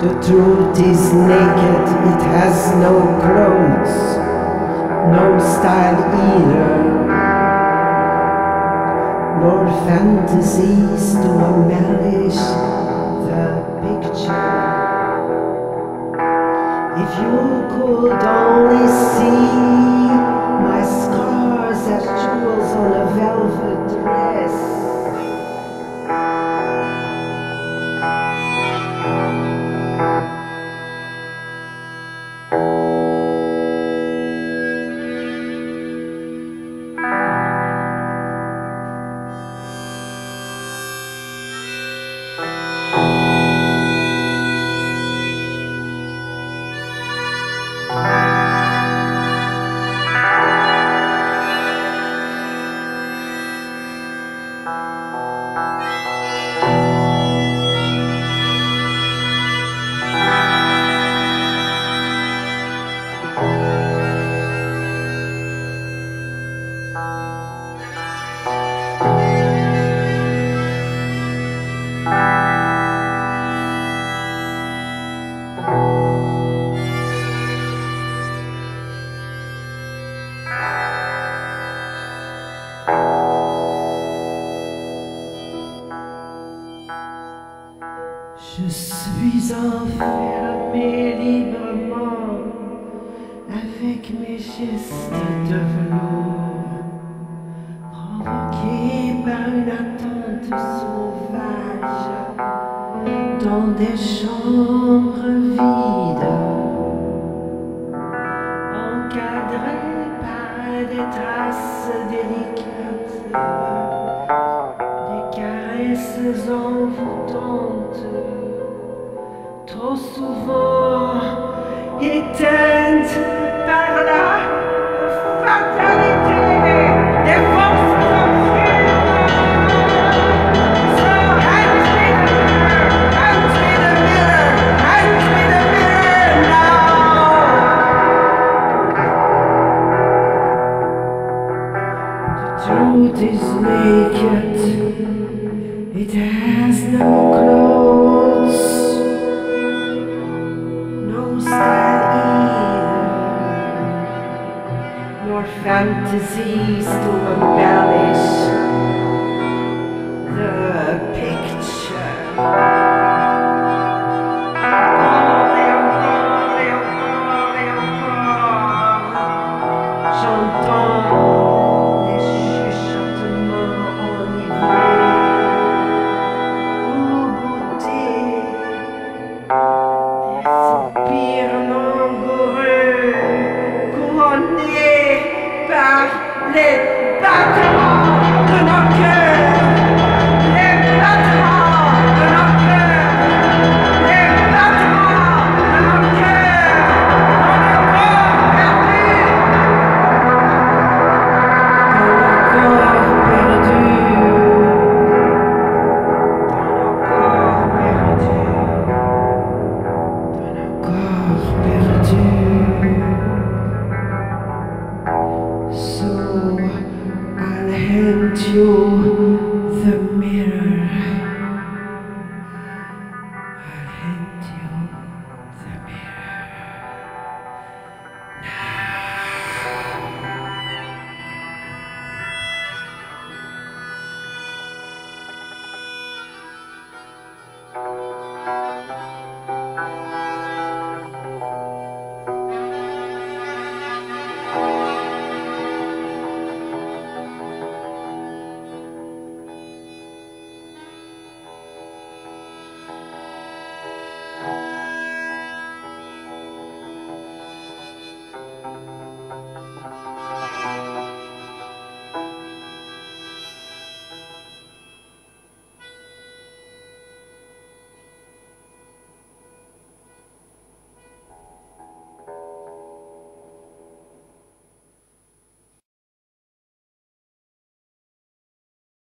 The truth is naked, it has no clothes, no style either, nor fantasies to embellish the picture. If you could only see my scars as jewels on a velvet dress. Je suis enfermé librement avec mes gestes de velours, provoqués par une attente sauvage dans des chambres vides, encadrées par des traces délicates, des caresses envoûtantes, trop souvent éteinte par la fatalité des forces obscures. So hand me the mirror now. The truth is naked, it has no clothes, nor fantasies to embellish the picture. Les battements de nos cœurs, les battements de nos cœurs, les battements de nos cœurs, dans nos corps perdus. I'll hand you the mirror. I'll hand you the mirror now.